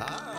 Ah!